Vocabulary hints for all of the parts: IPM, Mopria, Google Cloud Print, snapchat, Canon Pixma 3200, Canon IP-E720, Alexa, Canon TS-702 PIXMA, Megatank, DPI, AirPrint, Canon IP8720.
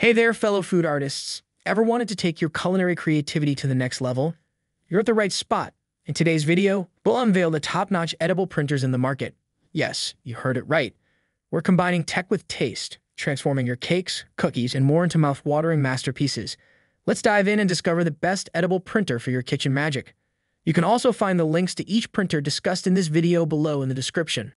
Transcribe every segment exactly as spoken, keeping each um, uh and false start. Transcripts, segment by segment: Hey there, fellow food artists. Ever wanted to take your culinary creativity to the next level? You're at the right spot. In today's video, we'll unveil the top-notch edible printers in the market. Yes, you heard it right. We're combining tech with taste, transforming your cakes, cookies, and more into mouth-watering masterpieces. Let's dive in and discover the best edible printer for your kitchen magic. You can also find the links to each printer discussed in this video below in the description.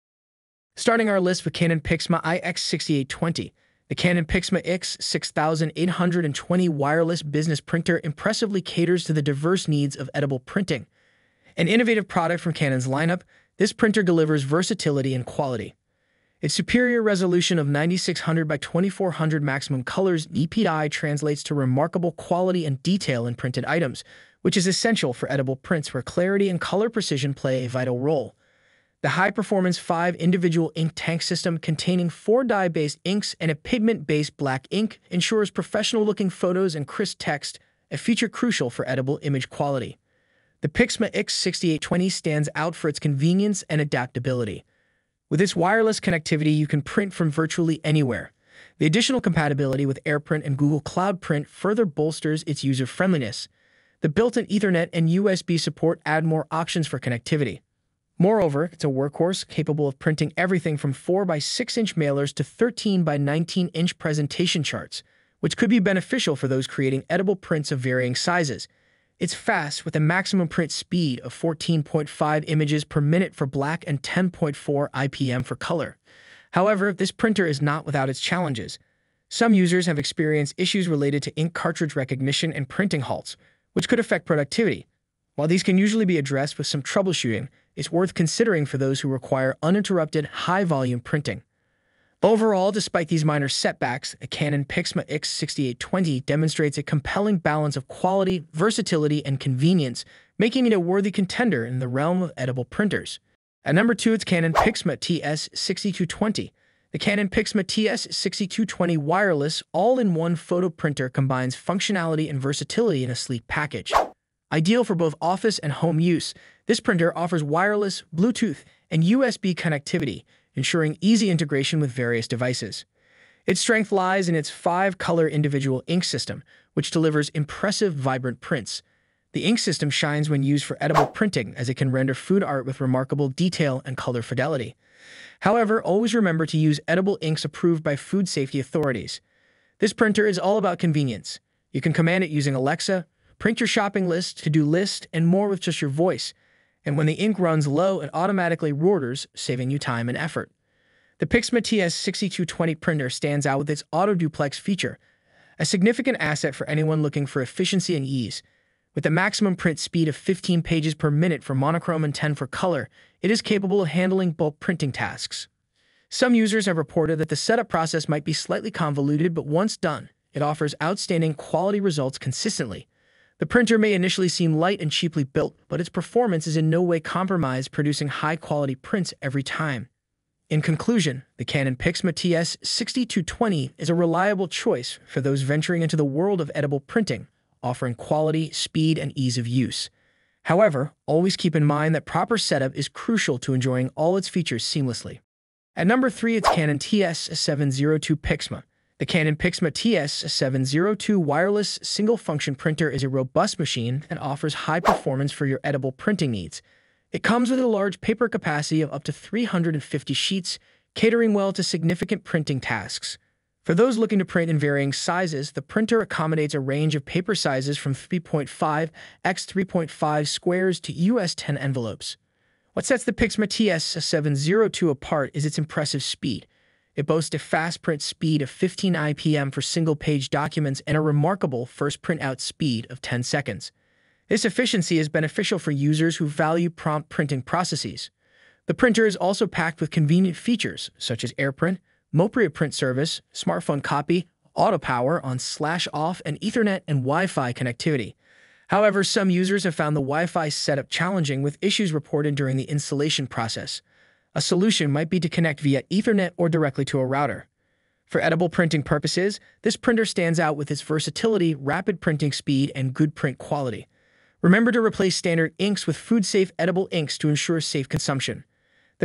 Starting our list with Canon PIXMA I X sixty-eight twenty. The Canon PIXMA I X sixty-eight twenty wireless business printer impressively caters to the diverse needs of edible printing. An innovative product from Canon's lineup, this printer delivers versatility and quality. Its superior resolution of ninety-six hundred by twenty-four hundred maximum colors E P I translates to remarkable quality and detail in printed items, which is essential for edible prints where clarity and color precision play a vital role. The high-performance five individual ink tank system containing four dye-based inks and a pigment-based black ink ensures professional-looking photos and crisp text, a feature crucial for edible image quality. The PIXMA I X sixty-eight twenty stands out for its convenience and adaptability. With its wireless connectivity, you can print from virtually anywhere. The additional compatibility with AirPrint and Google Cloud Print further bolsters its user-friendliness. The built-in Ethernet and U S B support add more options for connectivity. Moreover, it's a workhorse capable of printing everything from four by six inch mailers to thirteen by nineteen inch presentation charts, which could be beneficial for those creating edible prints of varying sizes. It's fast, with a maximum print speed of fourteen point five images per minute for black and ten point four I P M for color. However, this printer is not without its challenges. Some users have experienced issues related to ink cartridge recognition and printing halts, which could affect productivity. While these can usually be addressed with some troubleshooting, it's worth considering for those who require uninterrupted, high-volume printing. Overall, despite these minor setbacks, a Canon PIXMA I X sixty-eight twenty demonstrates a compelling balance of quality, versatility, and convenience, making it a worthy contender in the realm of edible printers. At number two, it's Canon PIXMA T S sixty-two twenty. The Canon PIXMA T S sixty-two twenty wireless, all-in-one photo printer combines functionality and versatility in a sleek package. Ideal for both office and home use, this printer offers wireless, Bluetooth, and U S B connectivity, ensuring easy integration with various devices. Its strength lies in its five-color individual ink system, which delivers impressive, vibrant prints. The ink system shines when used for edible printing, as it can render food art with remarkable detail and color fidelity. However, always remember to use edible inks approved by food safety authorities. This printer is all about convenience. You can command it using Alexa, print your shopping list, to-do list, and more with just your voice. And when the ink runs low, it automatically reorders, saving you time and effort. The PIXMA T S sixty-two twenty printer stands out with its auto-duplex feature, a significant asset for anyone looking for efficiency and ease. With a maximum print speed of fifteen pages per minute for monochrome and ten for color, it is capable of handling bulk printing tasks. Some users have reported that the setup process might be slightly convoluted, but once done, it offers outstanding quality results consistently. The printer may initially seem light and cheaply built, but its performance is in no way compromised, producing high-quality prints every time. In conclusion, the Canon PIXMA T S sixty-two twenty is a reliable choice for those venturing into the world of edible printing, offering quality, speed, and ease of use. However, always keep in mind that proper setup is crucial to enjoying all its features seamlessly. At number three, it's Canon T S seven oh two PIXMA. The Canon PIXMA T S seven oh two wireless single-function printer is a robust machine and offers high performance for your edible printing needs. It comes with a large paper capacity of up to three hundred fifty sheets, catering well to significant printing tasks. For those looking to print in varying sizes, the printer accommodates a range of paper sizes from three point five by three point five squares to U S ten envelopes. What sets the PIXMA T S seven oh two apart is its impressive speed. It boasts a fast print speed of fifteen I P M for single-page documents and a remarkable first printout speed of ten seconds. This efficiency is beneficial for users who value prompt printing processes. The printer is also packed with convenient features such as AirPrint, Mopria print service, smartphone copy, auto power on slash off, and Ethernet and Wi-Fi connectivity. However, some users have found the Wi-Fi setup challenging, with issues reported during the installation process. A solution might be to connect via Ethernet or directly to a router. For edible printing purposes, this printer stands out with its versatility, rapid printing speed, and good print quality. Remember to replace standard inks with food-safe edible inks to ensure safe consumption.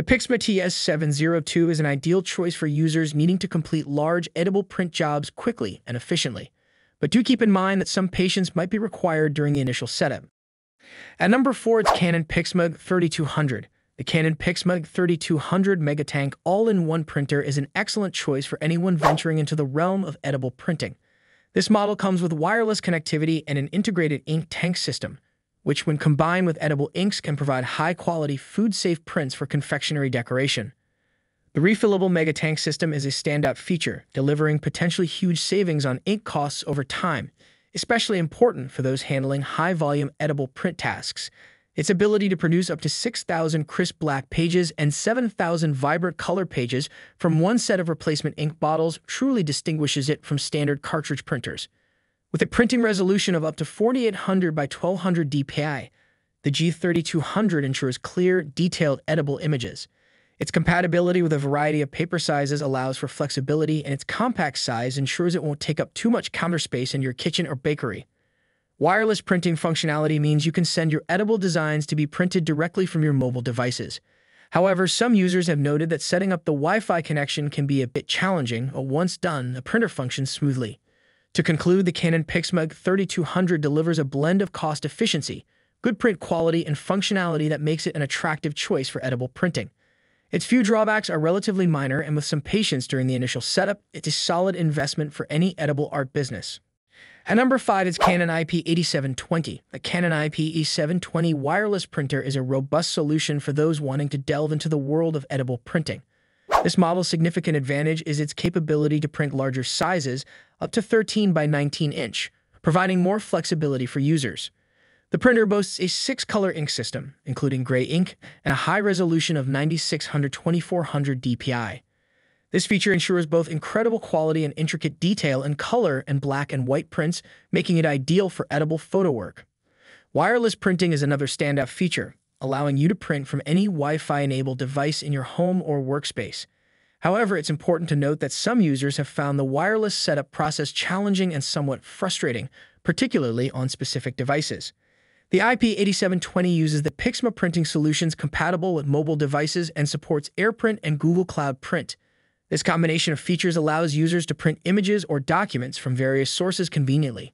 The PIXMA T S seven oh two is an ideal choice for users needing to complete large editable print jobs quickly and efficiently, but do keep in mind that some patience might be required during the initial setup. At number four, it's Canon PIXMA thirty-two hundred. The Canon PIXMA thirty-two hundred Megatank all-in-one printer is an excellent choice for anyone venturing into the realm of editable printing. This model comes with wireless connectivity and an integrated ink tank system, which when combined with edible inks can provide high-quality, food-safe prints for confectionery decoration. The refillable Megatank system is a standout feature, delivering potentially huge savings on ink costs over time, especially important for those handling high-volume edible print tasks. Its ability to produce up to six thousand crisp black pages and seven thousand vibrant color pages from one set of replacement ink bottles truly distinguishes it from standard cartridge printers. With a printing resolution of up to forty-eight hundred by twelve hundred D P I, the G thirty-two hundred ensures clear, detailed, editable images. Its compatibility with a variety of paper sizes allows for flexibility, and its compact size ensures it won't take up too much counter space in your kitchen or bakery. Wireless printing functionality means you can send your editable designs to be printed directly from your mobile devices. However, some users have noted that setting up the Wi-Fi connection can be a bit challenging, but once done, the printer functions smoothly. To conclude, the Canon PIXMA thirty-two hundred delivers a blend of cost efficiency, good print quality, and functionality that makes it an attractive choice for editable printing. Its few drawbacks are relatively minor, and with some patience during the initial setup, it's a solid investment for any editable art business. At number five is Canon I P eighty-seven twenty. The Canon I P E seven twenty wireless printer is a robust solution for those wanting to delve into the world of editable printing. This model's significant advantage is its capability to print larger sizes, up to thirteen by nineteen inch, providing more flexibility for users. The printer boasts a six-color ink system, including gray ink, and a high resolution of ninety-six hundred by twenty-four hundred D P I. This feature ensures both incredible quality and intricate detail in color and black and white prints, making it ideal for editable photo work. Wireless printing is another standout feature, allowing you to print from any Wi-Fi-enabled device in your home or workspace. However, it's important to note that some users have found the wireless setup process challenging and somewhat frustrating, particularly on specific devices. The I P eighty-seven twenty uses the PIXMA printing solutions compatible with mobile devices and supports AirPrint and Google Cloud Print. This combination of features allows users to print images or documents from various sources conveniently.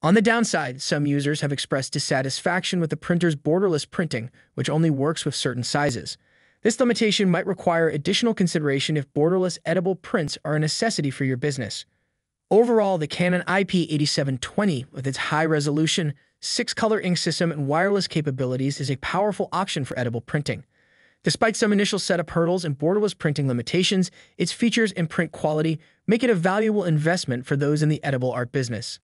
On the downside, some users have expressed dissatisfaction with the printer's borderless printing, which only works with certain sizes. This limitation might require additional consideration if borderless editable prints are a necessity for your business. Overall, the Canon I P eighty-seven twenty, with its high resolution, six-color ink system, and wireless capabilities, is a powerful option for editable printing. Despite some initial setup hurdles and borderless printing limitations, its features and print quality make it a valuable investment for those in the editable art business.